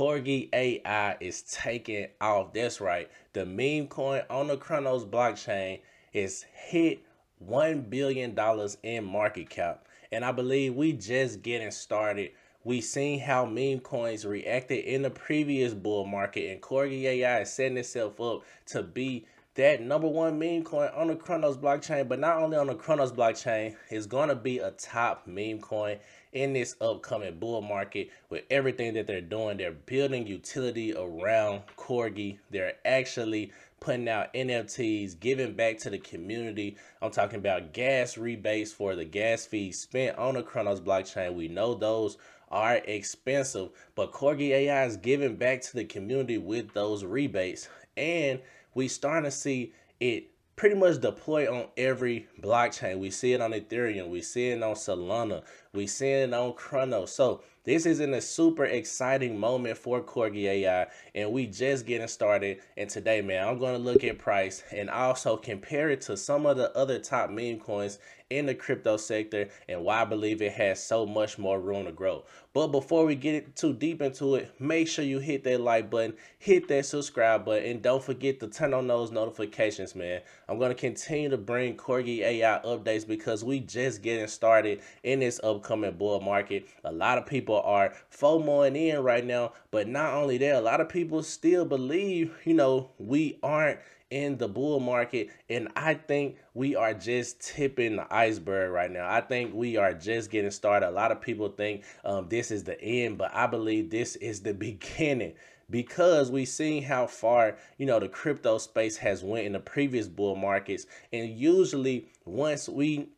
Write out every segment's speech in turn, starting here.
Corgi AI is taking off. That's right. The meme coin on the Cronos blockchain is hit $1 billion in market cap. And I believe we just getting started. We seen how meme coins reacted in the previous bull market, and Corgi AI is setting itself up to be that #1 meme coin on the Cronos blockchain. But not only on the Cronos blockchain, it's going to be a top meme coin in this upcoming bull market. With everything that they're doing, they're building utility around Corgi. They're actually putting out NFTs, giving back to the community. I'm talking about gas rebates for the gas fees spent on the Cronos blockchain. We know those are expensive, but Corgi AI is giving back to the community with those rebates, and we starting to see it pretty much deploy on every blockchain. We see it on Ethereum, we see it on Solana, we see it on Cronos. So this is in a super exciting moment for Corgi AI, and we just getting started. And today, man, I'm going to look at price and also compare it to some of the other top meme coins in the crypto sector and why I believe it has so much more room to grow. But before we get too deep into it, make sure you hit that like button, hit that subscribe button, and don't forget to turn on those notifications, man. I'm going to continue to bring Corgi AI updates because we just getting started in this upcoming bull market. A lot of people are FOMOing in right now, but not only that, a lot of people still believe, you know, we aren't in the bull market, and I think we are just tipping the iceberg right now. I think we are just getting started. A lot of people think this is the end, but I believe this is the beginning, because we've seen how far, you know, the crypto space has went in the previous bull markets. And usually once we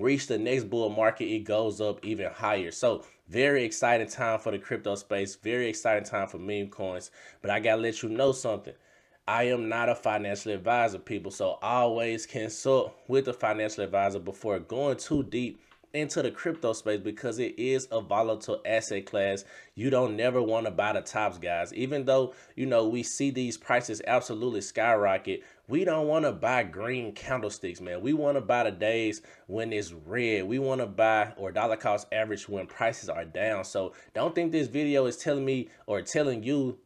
reach the next bull market, it goes up even higher. So very exciting time for the crypto space, very exciting time for meme coins. But I gotta let you know something. I am not a financial advisor, people, so always consult with a financial advisor before going too deep into the crypto space, because it is a volatile asset class. You don't never want to buy the tops, guys. Even though, you know, we see these prices absolutely skyrocket, we don't want to buy green candlesticks, man. We want to buy the days when it's red. We want to buy or dollar cost average when prices are down. So don't think this video is telling me or telling you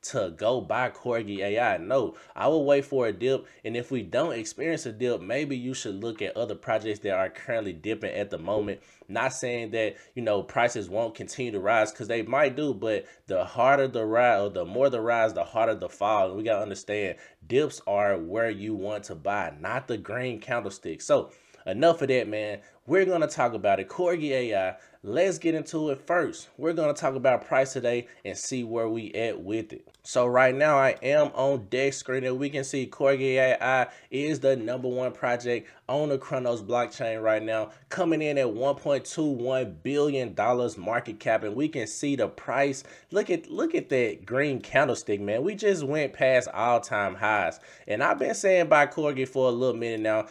to go buy Corgi AI. No, I will wait for a dip, and if we don't experience a dip, maybe you should look at other projects that are currently dipping at the moment. Not saying that, you know, prices won't continue to rise, because they might do, but the harder the rise, or the more the rise, the harder the fall. And we gotta understand, dips are where you want to buy, not the green candlestick. So enough of that, man. We're going to talk about it. Corgi AI, let's get into it first. We're going to talk about price today and see where we at with it. So right now I am on Dexscreener. We can see Corgi AI is the #1 project on the Cronos blockchain right now, coming in at $1.21 billion market cap. And we can see the price. Look at that green candlestick, man. We just went past all-time highs. And I've been saying buy Corgi for a little minute now,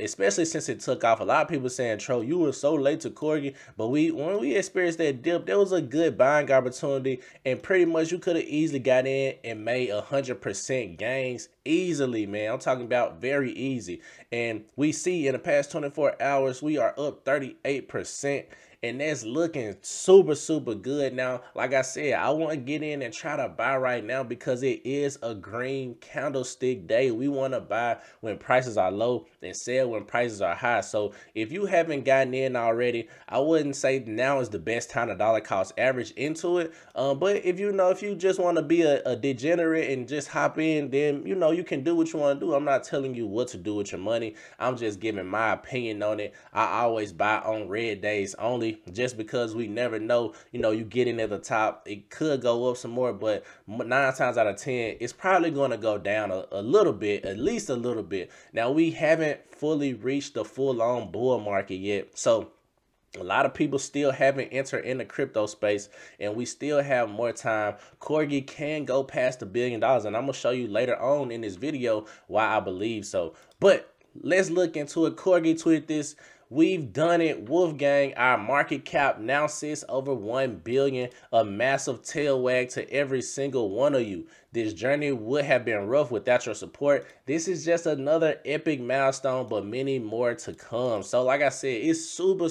especially since it took off. A lot of people saying, Tro, you were so late to Corgi, but when we experienced that dip, there was a good buying opportunity, and pretty much you could have easily got in and made 100% gains easily, man. I'm talking about very easy. And we see in the past 24 hours we are up 38%, and that's looking super, super good. Now, like I said, I want to get in and try to buy right now because it is a green candlestick day. We want to buy when prices are low and sell when prices are high. So if you haven't gotten in already, I wouldn't say now is the best time to dollar cost average into it. But if you know, if you just want to be a degenerate and just hop in, then, you know, you can do what you want to do. I'm not telling you what to do with your money. I'm just giving my opinion on it. I always buy on red days only, just because we never know. You know, you get in at the top, it could go up some more, but 9 times out of 10 it's probably going to go down a little bit, at least a little bit. Now, we haven't fully reached the full-on bull market yet, so a lot of people still haven't entered in the crypto space, and we still have more time. Corgi can go past $1 billion, and I'm gonna show you later on in this video why I believe so. But let's look into it. Corgi tweeted this We've done it, Wolfgang. Our market cap now sits over 1 billion, a massive tail wag to every single one of you. This journey would have been rough without your support. This is just another epic milestone, but many more to come. So like I said, it's super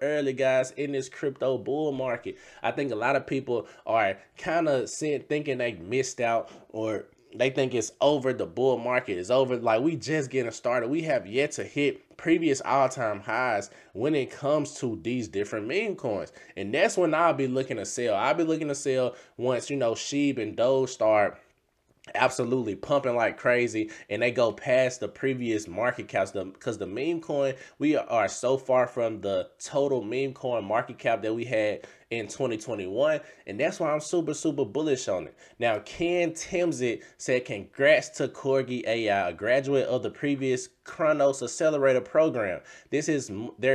early, guys, in this crypto bull market. I think a lot of people are kind of thinking they missed out, or they think it's over, the bull market is over. Like, we just getting started. We have yet to hit previous all-time highs when it comes to these different meme coins. And that's when I'll be looking to sell. I'll be looking to sell once, you know, SHIB and Doge start absolutely pumping like crazy and they go past the previous market caps, because the meme coin, we are so far from the total meme coin market cap that we had in 2021, and that's why I'm super bullish on it. Now, Ken Timsit said, "Congrats to Corgi AI, a graduate of the previous Cronos Accelerator program. There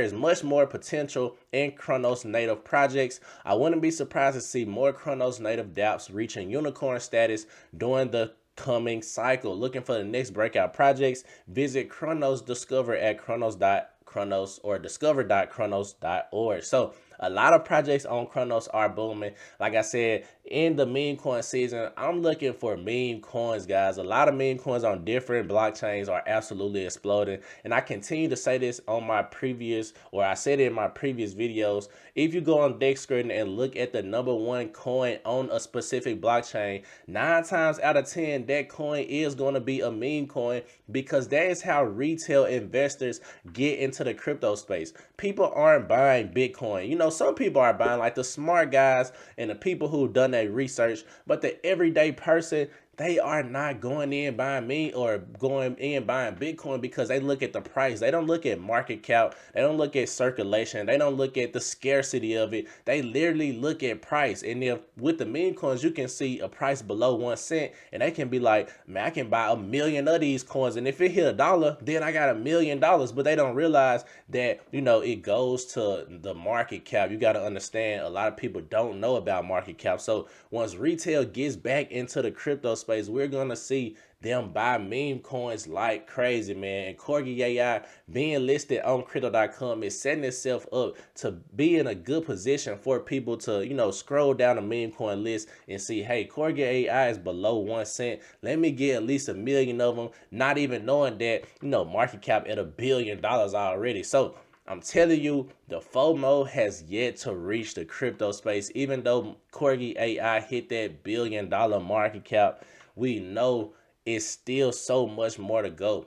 is much more potential in Cronos native projects. I wouldn't be surprised to see more Cronos native dApps reaching unicorn status during the coming cycle. Looking for the next breakout projects? Visit Cronos Discover at Cronos or discover.cronos.org." So a lot of projects on Cronos are booming. Like I said, in the meme coin season, I'm looking for meme coins, guys. A lot of meme coins on different blockchains are absolutely exploding. And I continue to say this on my previous, or I said it in my previous videos. If you go on Dexscreener and look at the #1 coin on a specific blockchain, 9 times out of 10, that coin is going to be a meme coin, because that is how retail investors get into the crypto space. People aren't buying Bitcoin. You know, some people are buying, like the smart guys and the people who've done their research, but the everyday person, they are not going in buying buying Bitcoin, because they look at the price. They don't look at market cap. They don't look at circulation. They don't look at the scarcity of it. They literally look at price. And if with the meme coins, you can see a price below 1 cent, and they can be like, man, I can buy 1 million of these coins, and if it hit $1, then I got $1 million. But they don't realize that, you know, it goes to the market cap. You got to understand, a lot of people don't know about market cap. So once retail gets back into the crypto space, we're gonna see them buy meme coins like crazy, man. And Corgi AI being listed on Crypto.com is setting itself up to be in a good position for people to, you know, scroll down a meme coin list and see, hey, Corgi AI is below 1 cent. Let me get at least 1 million of them, not even knowing that, you know, market cap at $1 billion already. So I'm telling you, the FOMO has yet to reach the crypto space. Even though Corgi AI hit that $1 billion market cap, we know it's still so much more to go.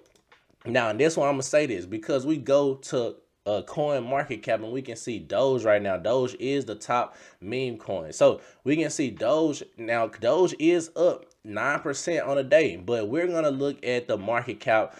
Now, and that's why I'm gonna say this, because we go to coin market cap and we can see Doge right now. Doge is the top meme coin, so we can see Doge now. Doge is up 9% on a day, but we're gonna look at the market cap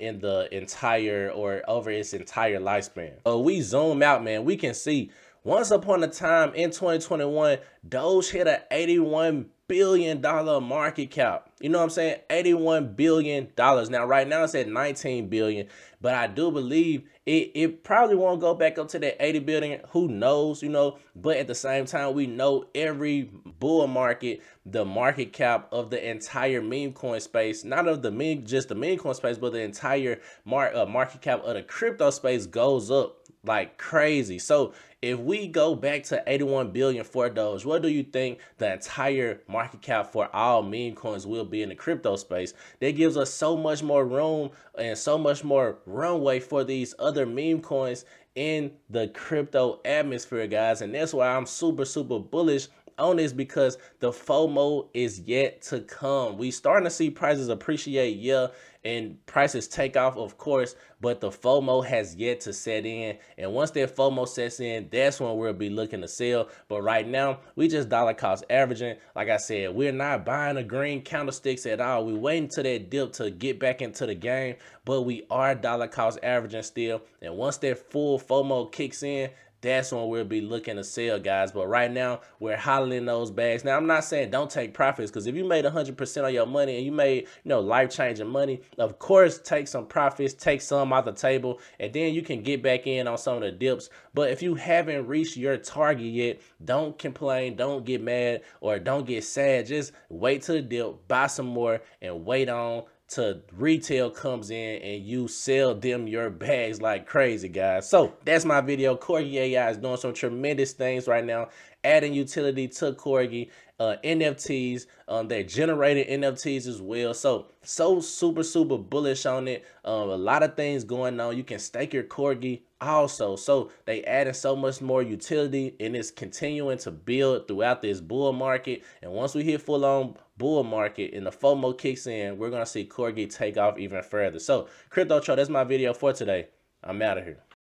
in the entire, or over its entire lifespan. So we zoom out, man, we can see once upon a time in 2021, Doge hit a $81 billion market cap. You know what I'm saying? $81 billion. Now right now it's at 19 billion, but I do believe it probably won't go back up to that 80 billion. Who knows, you know? But at the same time, we know every bull market, the market cap of the entire meme coin space, not of the meme, just the meme coin space, but the entire market cap of the crypto space goes up like crazy. So if we go back to 81 billion for Doge, what do you think the entire market cap for all meme coins will be in the crypto space? That gives us so much more room and so much more runway for these other meme coins in the crypto atmosphere, guys. And that's why I'm super bullish on this, because the FOMO is yet to come. We starting to see prices appreciate, yeah, and prices take off, of course, but the FOMO has yet to set in. And once that FOMO sets in, that's when we'll be looking to sell. But right now, we just dollar cost averaging. Like I said, we're not buying the green candlesticks at all. We're waiting till that dip to get back into the game, but we are dollar cost averaging still. And once that full FOMO kicks in, that's when we'll be looking to sell, guys. But right now, we're hollering those bags. Now, I'm not saying don't take profits, because if you made 100% of your money and you made, you know, life-changing money, of course, take some profits, take some off the table, and then you can get back in on some of the dips. But if you haven't reached your target yet, don't complain, don't get mad, or don't get sad. Just wait till the dip, buy some more, and wait on to retail comes in and you sell them your bags like crazy, guys. So that's my video. Corgi AI is doing some tremendous things right now, adding utility to Corgi, NFTs, they're generating NFTs as well. So super bullish on it. A lot of things going on. You can stake your Corgi also. So they added so much more utility, and it's continuing to build throughout this bull market. And once we hit full on bull market and the FOMO kicks in, we're going to see Corgi take off even further. So CryptoTro, that's my video for today. I'm out of here.